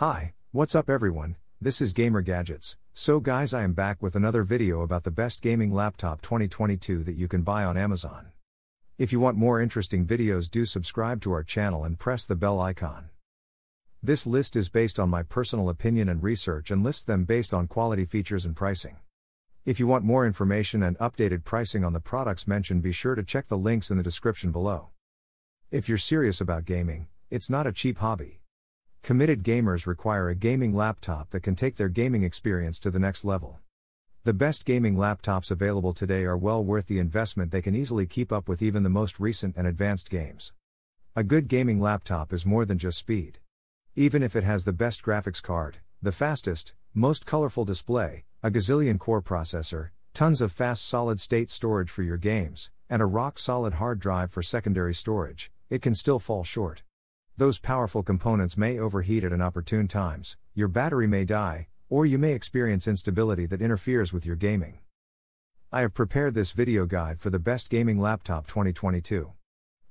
Hi, what's up everyone, this is Gamer Gadgets. So guys, I am back with another video about the best gaming laptop 2022 that you can buy on Amazon. If you want more interesting videos, do subscribe to our channel and press the bell icon. This list is based on my personal opinion and research and lists them based on quality, features and pricing. If you want more information and updated pricing on the products mentioned, be sure to check the links in the description below. If you're serious about gaming, it's not a cheap hobby. Committed gamers require a gaming laptop that can take their gaming experience to the next level. The best gaming laptops available today are well worth the investment. They can easily keep up with even the most recent and advanced games. A good gaming laptop is more than just speed. Even if it has the best graphics card, the fastest, most colorful display, a gazillion core processor, tons of fast solid-state storage for your games, and a rock-solid hard drive for secondary storage, it can still fall short. Those powerful components may overheat at inopportune times, your battery may die, or you may experience instability that interferes with your gaming. I have prepared this video guide for the best gaming laptop 2022.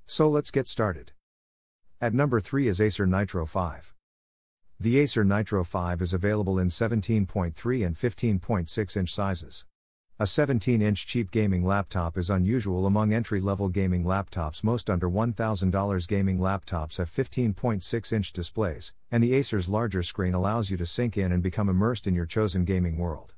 So let's get started. At number 3 is Acer Nitro 5. The Acer Nitro 5 is available in 17.3 and 15.6 inch sizes. A 17-inch cheap gaming laptop is unusual among entry-level gaming laptops. Most under $1,000 gaming laptops have 15.6-inch displays, and the Acer's larger screen allows you to sink in and become immersed in your chosen gaming world.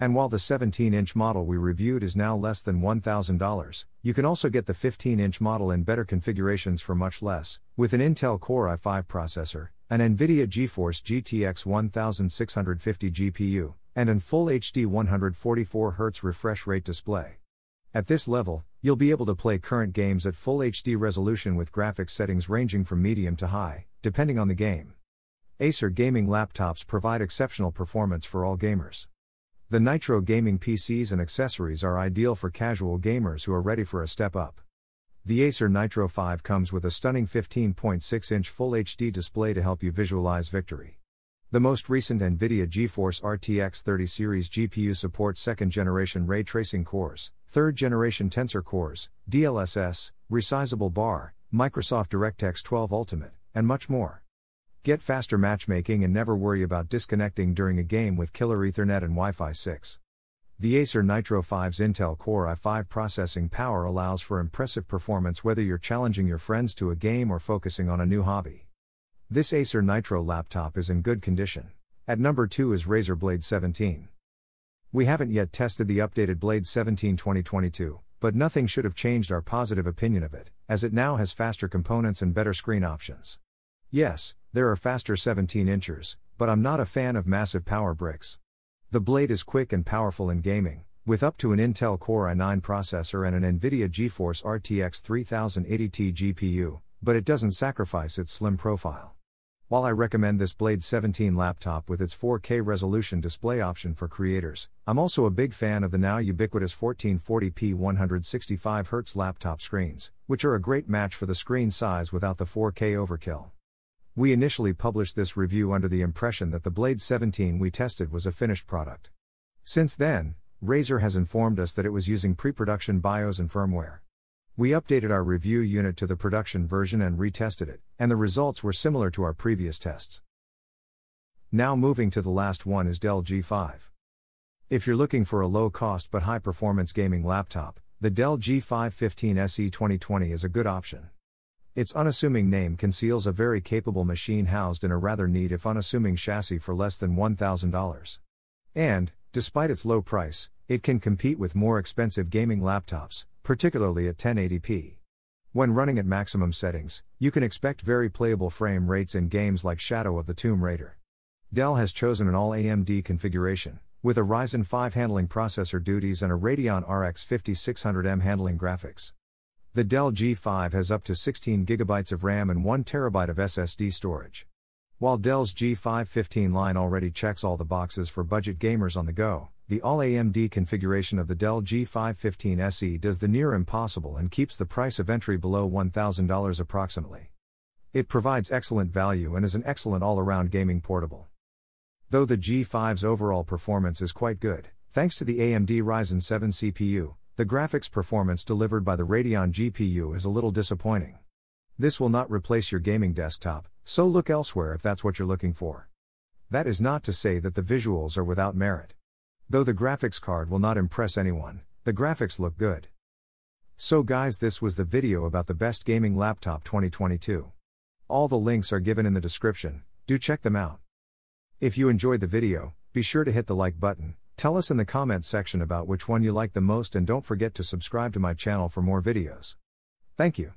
And while the 17-inch model we reviewed is now less than $1,000, you can also get the 15-inch model in better configurations for much less, with an Intel Core i5 processor, an NVIDIA GeForce RTX 1650 GPU, and an full HD 144Hz refresh rate display. At this level, you'll be able to play current games at full HD resolution with graphics settings ranging from medium to high, depending on the game. Acer gaming laptops provide exceptional performance for all gamers. The Nitro gaming PCs and accessories are ideal for casual gamers who are ready for a step up. The Acer Nitro 5 comes with a stunning 15.6-inch full HD display to help you visualize victory. The most recent NVIDIA GeForce RTX 30 series GPU supports 2nd-generation ray tracing cores, 3rd-generation Tensor cores, DLSS, Resizable BAR, Microsoft DirectX 12 Ultimate, and much more. Get faster matchmaking and never worry about disconnecting during a game with Killer Ethernet and Wi-Fi 6. The Acer Nitro 5's Intel Core i5 processing power allows for impressive performance whether you're challenging your friends to a game or focusing on a new hobby. This Acer Nitro laptop is in good condition. At number 2 is Razer Blade 17. We haven't yet tested the updated Blade 17 2022, but nothing should have changed our positive opinion of it, as it now has faster components and better screen options. Yes, there are faster 17-inchers, but I'm not a fan of massive power bricks. The Blade is quick and powerful in gaming, with up to an Intel Core i9 processor and an NVIDIA GeForce RTX 3080 Ti GPU, but it doesn't sacrifice its slim profile. While I recommend this Blade 17 laptop with its 4K resolution display option for creators, I'm also a big fan of the now ubiquitous 1440p 165Hz laptop screens, which are a great match for the screen size without the 4K overkill. We initially published this review under the impression that the Blade 17 we tested was a finished product. Since then, Razer has informed us that it was using pre-production BIOS and firmware. We updated our review unit to the production version and retested it, and the results were similar to our previous tests. Now moving to the last one is Dell G5. If you're looking for a low-cost but high-performance gaming laptop, the Dell G5 15 SE 2020 is a good option. Its unassuming name conceals a very capable machine housed in a rather neat if unassuming chassis for less than $1,000. And, despite its low price, it can compete with more expensive gaming laptops, particularly at 1080p. When running at maximum settings, you can expect very playable frame rates in games like Shadow of the Tomb Raider. Dell has chosen an all-AMD configuration, with a Ryzen 5 handling processor duties and a Radeon RX 5600M handling graphics. The Dell G5 has up to 16GB of RAM and 1TB of SSD storage. While Dell's G5 15 line already checks all the boxes for budget gamers on the go, the all-AMD configuration of the Dell G5 15 SE does the near impossible and keeps the price of entry below $1,000 approximately. It provides excellent value and is an excellent all-around gaming portable. Though the G5's overall performance is quite good, thanks to the AMD Ryzen 7 CPU, the graphics performance delivered by the Radeon GPU is a little disappointing. This will not replace your gaming desktop, so look elsewhere if that's what you're looking for. That is not to say that the visuals are without merit. Though the graphics card will not impress anyone, the graphics look good. So guys, this was the video about the best gaming laptop 2022. All the links are given in the description, do check them out. If you enjoyed the video, be sure to hit the like button, tell us in the comments section about which one you like the most, and don't forget to subscribe to my channel for more videos. Thank you.